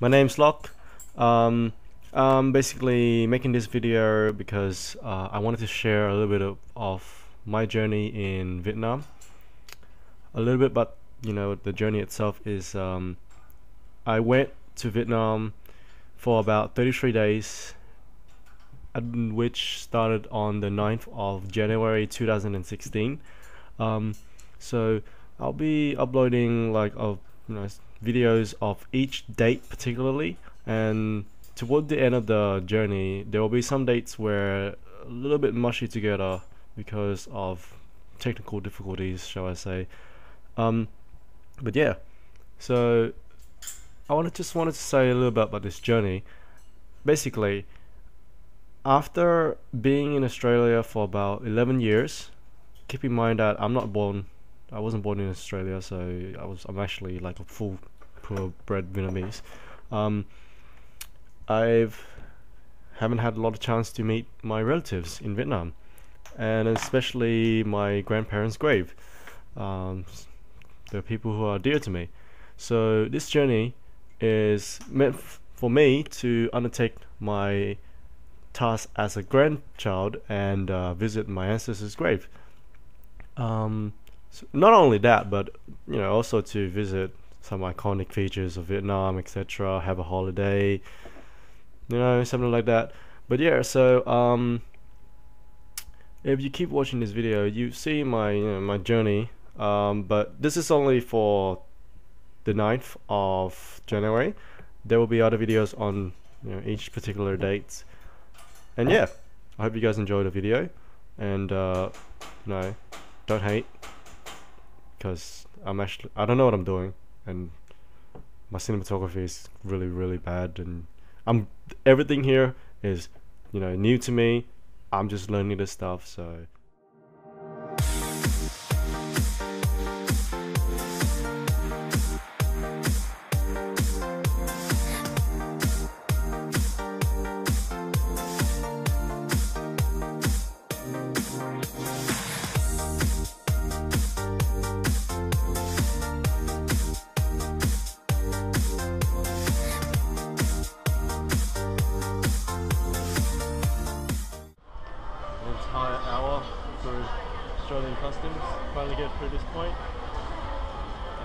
My name's Locke. I'm basically making this video because I wanted to share a little bit of my journey in Vietnam. A little bit, but you know, the journey itself is I went to Vietnam for about 33 days, which started on the 9th of January 2016. So I'll be uploading like videos of each date particularly, and toward the end of the journey there will be some dates where a little bit mushy together because of technical difficulties, shall I say. But yeah, so I just wanted to say a little bit about this journey. Basically, after being in Australia for about 11 years, keep in mind that I wasn't born in Australia, so I'm actually like a full-bred Vietnamese. I haven't had a lot of chance to meet my relatives in Vietnam, and especially my grandparents' grave. They're people who are dear to me. So this journey is meant for me to undertake my task as a grandchild and visit my ancestors' grave. So not only that, but you know, also to visit some iconic features of Vietnam, etc. Have a holiday, you know, something like that. But yeah, so if you keep watching this video, you see my my journey. But this is only for the 9th of January. There will be other videos on each particular date. And yeah, I hope you guys enjoyed the video, and no, don't hate, because I don't know what I'm doing, and my cinematography is really bad, and everything here is new to me. I'm just learning this stuff, so. Australian customs, finally get through this point,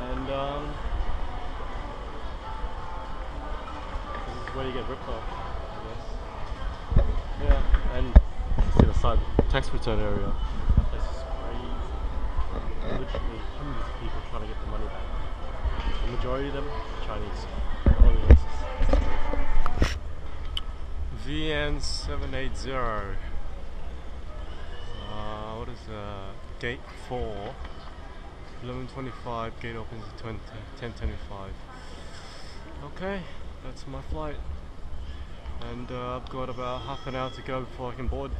and this is where you get ripped off, I guess. Yeah, and see the side tax return area. That place is crazy. Literally hundreds of people trying to get the money back. The majority of them are Chinese. All the races. VN780. Gate 4, 11:25, gate opens at 10:25. Okay, that's my flight, and I've got about half an hour to go before I can board.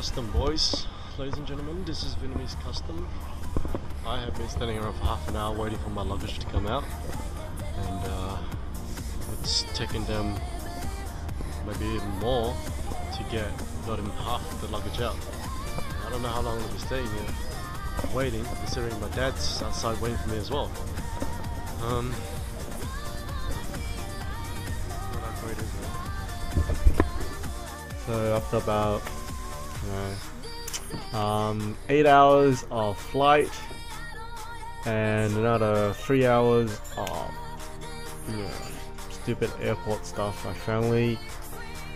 Custom, boys, ladies and gentlemen, this is Vietnamese custom. I have been standing around for half an hour waiting for my luggage to come out, and it's taken them maybe even more, to get not even half the luggage out. I don't know how long I'll be staying here. I'm waiting, considering my dad's outside waiting for me as well. Not great, is it? So after about 8 hours of flight and another 3 hours of stupid airport stuff, I finally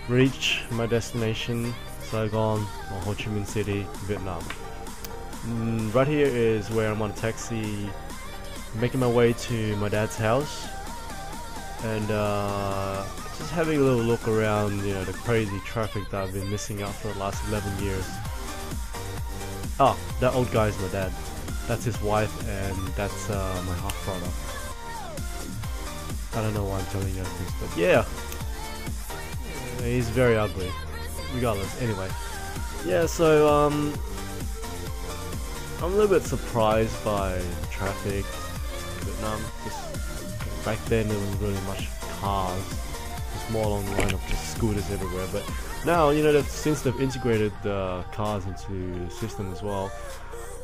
reached my destination, Saigon or Ho Chi Minh City, Vietnam. Right here is where I'm on a taxi, making my way to my dad's house, and just having a little look around, the crazy traffic that I've been missing out for the last 11 years. Oh, that old guy's my dad. That's his wife, and that's my half-brother. I don't know why I'm telling you this, but yeah, he's very ugly. Regardless, anyway, yeah. So I'm a little bit surprised by traffic in Vietnam. Just back then there wasn't really much cars. It's more along the line of just scooters everywhere. But now, since they've integrated the cars into the system as well,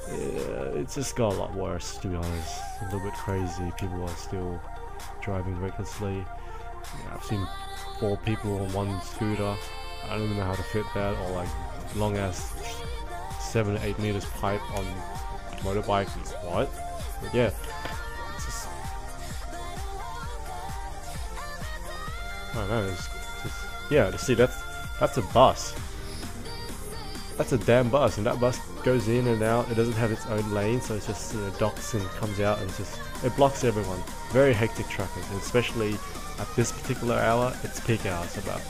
it's just got a lot worse, to be honest. A little bit crazy. People are still driving recklessly. Yeah, I've seen 4 people on 1 scooter. I don't even know how to fit that, or like long ass 7 to 8 meters pipe on motorbike. What? But yeah. It's just, I don't know. Yeah. See, that's a bus. That's a damn bus, and that bus goes in and out. It doesn't have its own lane, so it's just docks and comes out, and it blocks everyone. Very hectic traffic, and especially at this particular hour, it's peak hours about.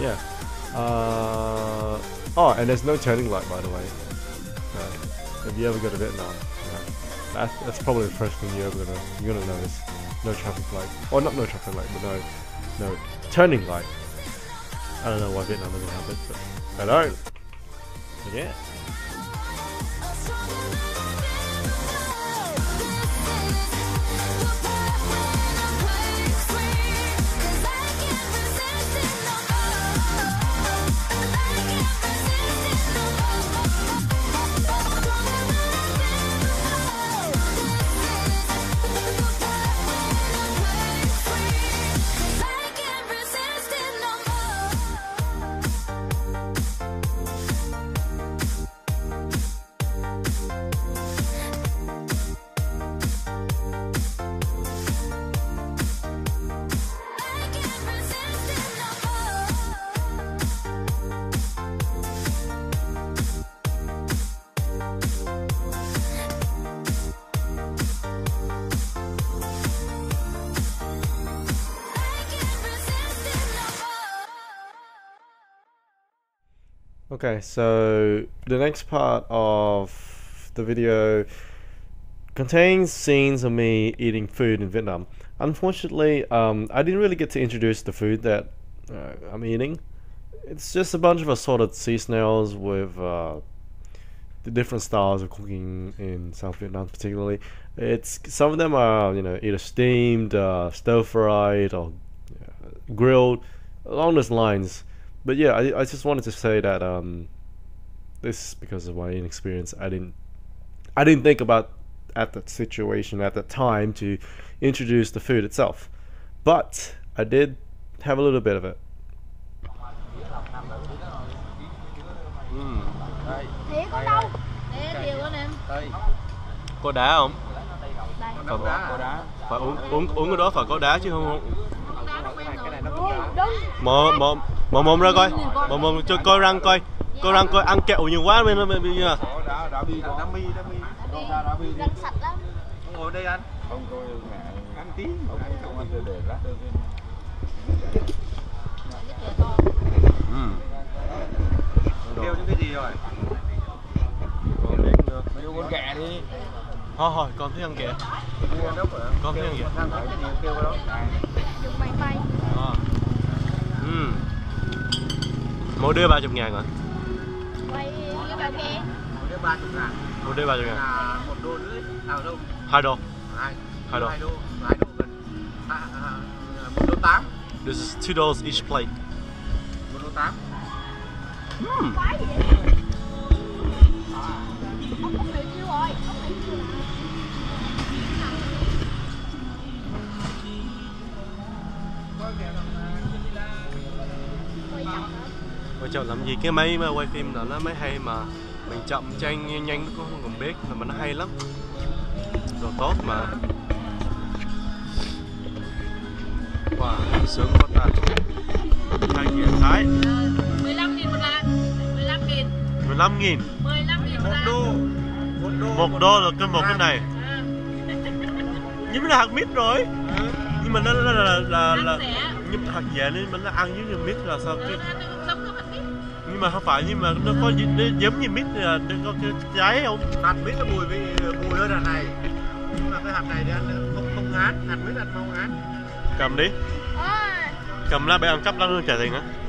Yeah. Oh, and there's no turning light, by the way. If you ever go to Vietnam, that's probably the first thing you're gonna notice. No traffic light, or not no traffic light, but no turning light. I don't know why Vietnam doesn't have it, but I don't. But yeah. Okay, so the next part of the video contains scenes of me eating food in Vietnam. Unfortunately, I didn't really get to introduce the food that I'm eating. It's just a bunch of assorted sea snails with the different styles of cooking in South Vietnam particularly. Some of them are either steamed, stir-fried, or grilled, along those lines. But yeah, I just wanted to say that this, because of my inexperience, I didn't think about at that situation at that time to introduce the food itself, but I did have a little bit of it. Có đá không? Phải uống cái đó, phải có đá chứ không. Mở mồm ra coi, mở mồm cho coi răng coi, ăn kẹo nhiều quá bên kia. Răng sạch lắm. Ngồi đây anh. Không tôi ăn tí, không ăn để ra. Kêu những cái gì rồi? Còn đến nữa, mày con ghẹ đi. Thôi, con thích ăn ghẹ. Con thích ăn ghẹ. Kêu cái đó. Mỗi đứa 30.000 hả? Mỗi đứa 30.000. 1 đô rưỡi. 2 đô. 2 đô. 1 đô 8. This is $2 each plate. Ôi trời, làm gì cái máy mà quay phim là nó mới hay mà mình chậm tranh nhanh nó cũng không còn biết là mà nó hay lắm. Đồ tốt mà. Wow, sướng quá ta. Hai kiện Thái. 15.000 một lạng. 15.000. 15.000. 15.000 một lạng. 1 đô là cân một cái này. Nhưng mà là hạt mít rồi. Nhưng mà nó là nhưng hạt dẻ nên mà nó ăn với mít là sao chứ? Nhưng mà không phải, nhưng mà nó có nó giống như mít là nó có cái trái không? Hạt mít nó bùi hơn là này. Nhưng mà cái hạt này thì ăn không ngán, hạt mít ăn mau ngán. Cầm đi. Cầm lá bé ăn cắp lá luôn trả tiền á.